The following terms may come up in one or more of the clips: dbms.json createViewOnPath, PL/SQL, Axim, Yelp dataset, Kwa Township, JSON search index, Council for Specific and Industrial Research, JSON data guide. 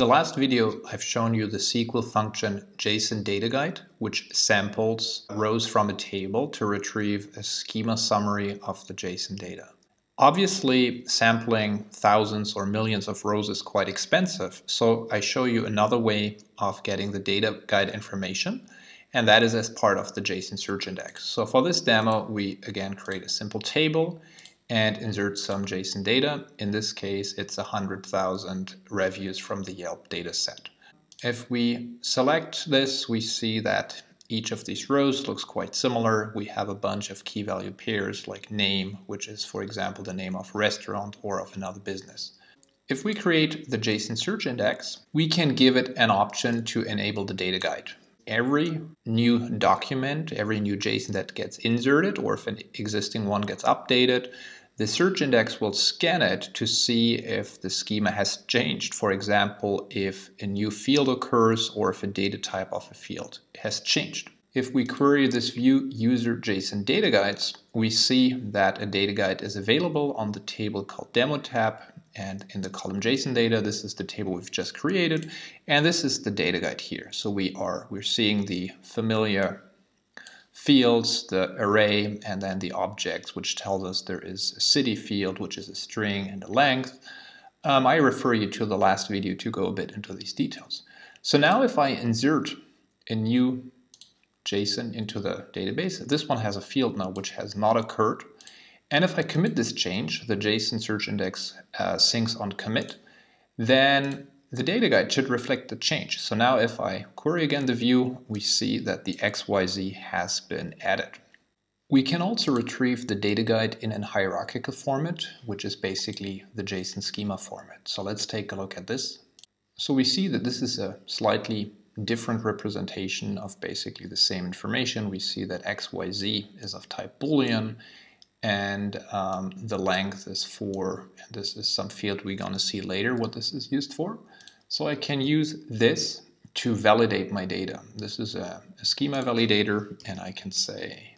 the last video, I've shown you the SQL function JSON data guide, which samples rows from a table to retrieve a schema summary of the JSON data. Obviously, sampling thousands or millions of rows is quite expensive, so I show you another way of getting the data guide information, and that is as part of the JSON search index. So for this demo, we again create a simple table and insert some JSON data. In this case, it's 100,000 reviews from the Yelp dataset. If we select this, we see that each of these rows looks quite similar. We have a bunch of key value pairs like name, which is, for example, the name of a restaurant or of another business. If we create the JSON search index, we can give it an option to enable the data guide. Every new document, every new JSON that gets inserted, or if an existing one gets updated, the search index will scan it to see if the schema has changed. For example, if a new field occurs or if a data type of a field has changed. If we query this view user JSON data guides, we see that a data guide is available on the table called demo tab. And in the column JSON data, this is the table we've just created. And this is the data guide here. So we're seeing the familiar fields, the array, and then the objects, which tells us there is a city field, which is a string and a length. I refer you to the last video to go a bit into these details. So now if I insert a new JSON into the database, this one has a field now which has not occurred. And if I commit this change, the JSON search index syncs on commit, then the data guide should reflect the change. So now if I query again the view, we see that the XYZ has been added. We can also retrieve the data guide in an hierarchical format, which is basically the JSON schema format. So let's take a look at this. So we see that this is a slightly different representation of basically the same information. We see that XYZ is of type Boolean, and the length is 4. This is some field we're going to see later what this is used for. So I can use this to validate my data. This is a schema validator, and I can say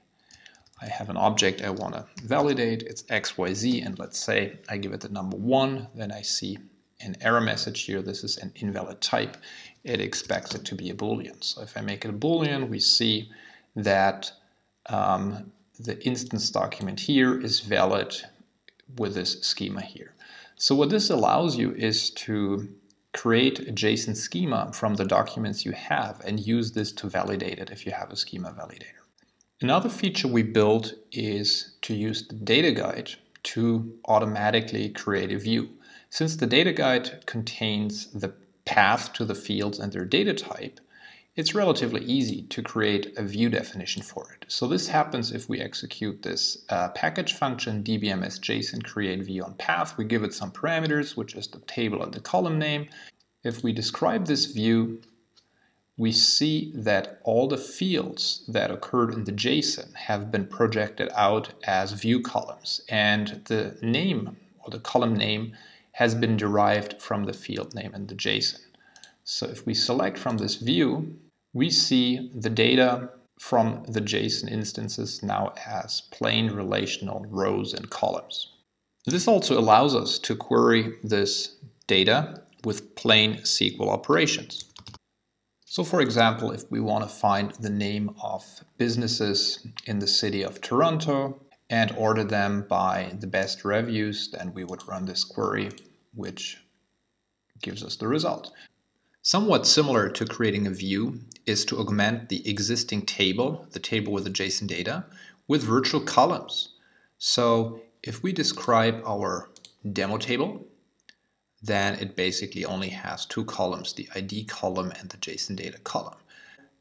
I have an object I want to validate. It's XYZ, and let's say I give it the number 1. Then I see an error message here. This is an invalid type. It expects it to be a Boolean. So if I make it a Boolean, we see that the instance document here is valid with this schema here. So what this allows you is to create a JSON schema from the documents you have and use this to validate it if you have a schema validator. Another feature we built is to use the data guide to automatically create a view. Since the data guide contains the path to the fields and their data type, it's relatively easy to create a view definition for it. So this happens if we execute this package function dbms.json createViewOnPath. We give it some parameters, which is the table and the column name. If we describe this view, we see that all the fields that occurred in the JSON have been projected out as view columns, and the name or the column name has been derived from the field name in the JSON. So if we select from this view, we see the data from the JSON instances now as plain relational rows and columns. This also allows us to query this data with plain SQL operations. So for example, if we want to find the name of businesses in the city of Toronto and order them by the best reviews, then we would run this query, which gives us the result. Somewhat similar to creating a view is to augment the existing table, the table with the JSON data, with virtual columns. So if we describe our demo table, then it basically only has two columns, the ID column and the JSON data column.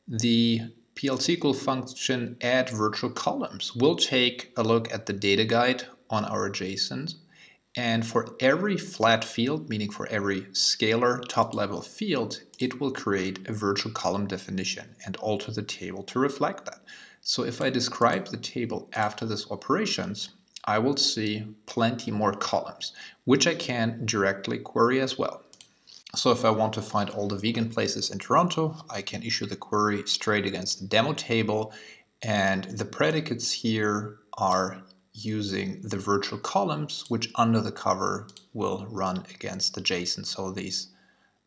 The PL/SQL function add virtual columns will take a look at the data guide on our JSON. And for every flat field, meaning for every scalar top-level field, it will create a virtual column definition and alter the table to reflect that. So if I describe the table after this operations, I will see plenty more columns, which I can directly query as well. So if I want to find all the vegan places in Toronto, I can issue the query straight against the demo table, and the predicates here are using the virtual columns, which under the cover will run against the JSON. So these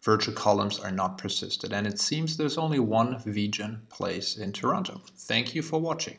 virtual columns are not persisted. And it seems there's only one VGen place in Toronto. Thank you for watching.